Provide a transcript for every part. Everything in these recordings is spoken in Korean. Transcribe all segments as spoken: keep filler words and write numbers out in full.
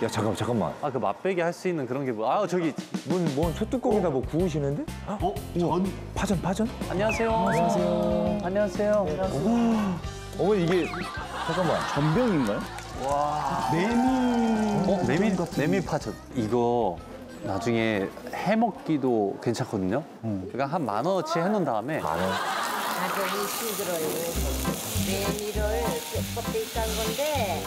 야 잠깐만 잠깐만. 아 그 맛배기 할 수 있는 그런 게 뭐? 아 저기 뭔 뭔 소뚜껑이나 뭐 구우시는데? 어? 전 파전 파전? 안녕하세요. 안녕하세요. 안녕하세요. 안녕하세요. 어머 이게 잠깐만 전병인가요? 와 메밀. 어 메밀 같은 메밀 파전. 이거 나중에 해 먹기도 괜찮거든요. 음. 그러니까 한 만 원어치 해놓은 다음에. 만 원. 가격이 힘들어요. 메밀을 껍데기 깐 건데.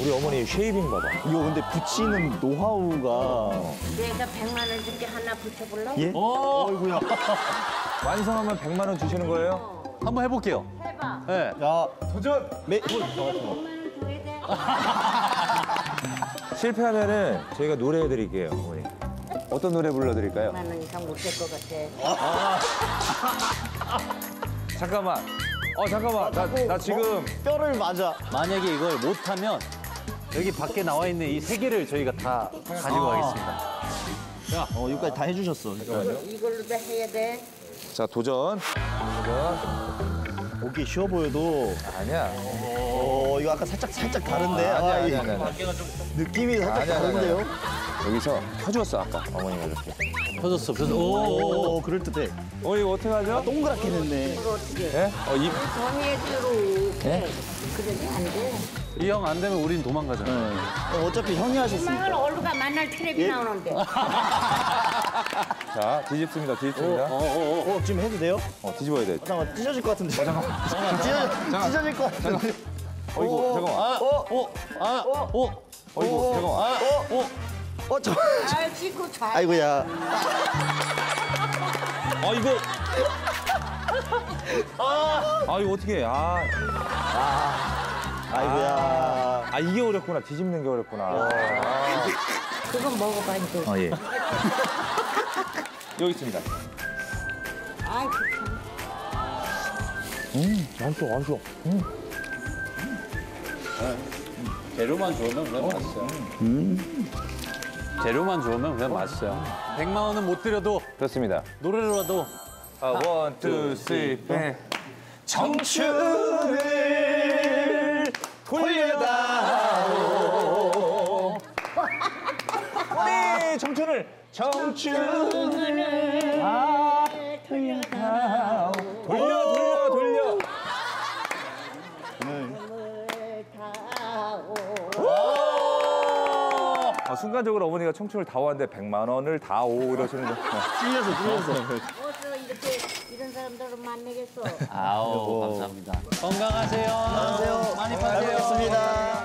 우리 어머니 쉐이빙가 봐. 이거 근데 붙이는 노하우가. 내가 백만 원 줄게 하나 붙여볼래? 예? 어, 어이구야. 완성하면 백만 원 주시는 거예요? 한번 해볼게요. 해봐. 예. 네. 야 도전. 메. 백만 원 줘야 돼. 실패하면은 저희가 노래해드릴게요, 어머니. 어떤 노래 불러드릴까요? 백만 원 이상 못 될 것 같아. 아. 잠깐만. 어 잠깐만. 나, 나 지금 어, 뼈를 맞아. 만약에 이걸 못하면 여기 밖에 나와 있는 이 세 개를 저희가 다 가지고 가겠습니다. 자, 어 여기까지 다 해주셨어. 잠깐만요. 이걸로도 해야 돼. 자 도전. 도전. 보기 쉬워 보여도 아니야. 오, 이거 아까 살짝 살짝 다른데. 아, 아니야, 아, 아니야, 아니야, 아니야. 느낌이 살짝 아니야, 다른데요? 아니야, 아니야. 여기서 펴줬어 아까 어머니가 이렇게. 펴졌어, 펴졌어. 오, 오, 그럴 듯해. 어, 이거 어떻게 하죠? 아, 동그랗게 됐네. 이거 어떻게? 예? 어, 입. 정해대로. 예? 그러지 안 돼. 이 형 안 되면 우린 도망가잖아. 네. 어, 어차피 형이 하셨으니까. 이만은 얼굴과 만날 트랩이 예? 나오는데. 자, 뒤집습니다, 뒤집습니다. 어, 어, 어, 어, 어, 지금 해도 돼요? 어, 뒤집어야 돼. 아, 잠깐만, 찢어질 것 같은데. 아, 잠깐만. 잠깐만. 찢어질, 찢어질 것 같은데. 어이구, 잠깐만. 아, 어, 어, 아, 어, 어, 어이구, 잠깐만. 아, 어, 어. 어, 저... 아이고, 잘... 아이고야. 아, 이거... 아, 아 이거 어떻게 해. 아... 아... 아이고야. 아, 이게 어렵구나. 뒤집는 게 어렵구나. 아... 그건 먹어봐, 이제. 아, 예. 여기 있습니다. 아이, 그렇구나. 음, 맛있어, 맛있어. 음. 음. 재료만 좋으면 그냥 맛있어. 음. 재료만 좋으면 그냥 맛있어요. 백만 원은 못 드려도 그렇습니다. 노래로라도 원, 투, 쓰리, 백 청춘을 돌려다오 우리 청춘을 청춘을 아, 돌려다오 돌려 돌려 돌려 순간적으로 어머니가 청춘을 다 오는데 백만 원을 다 오 이러시는 거. 찔려서 찔려서. 어서 이렇게 이런 사람들은 만나겠어. 아우 감사합니다. 건강하세요. 안녕하세요. 많이 파세요. 잘 먹겠습니다.